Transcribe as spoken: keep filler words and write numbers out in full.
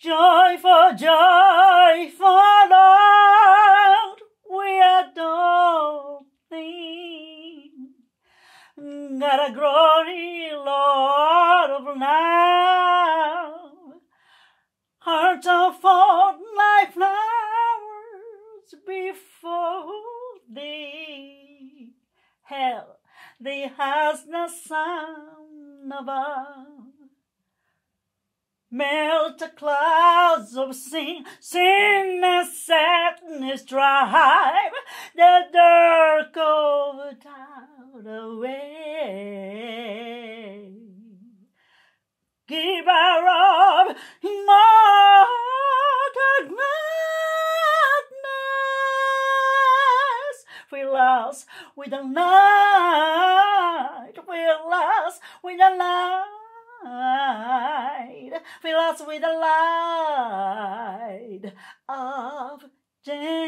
Joy for joy for Lord, we adore thee. God a glory, Lord of love, hearts are full like flowers before thee. Hell, thee has the sun above. Melt the clouds of sin, sin and sadness drive the dark overcloud away. Give our love more to gladness. Fill us with the light, fill us with the light. Fill us with the light of day.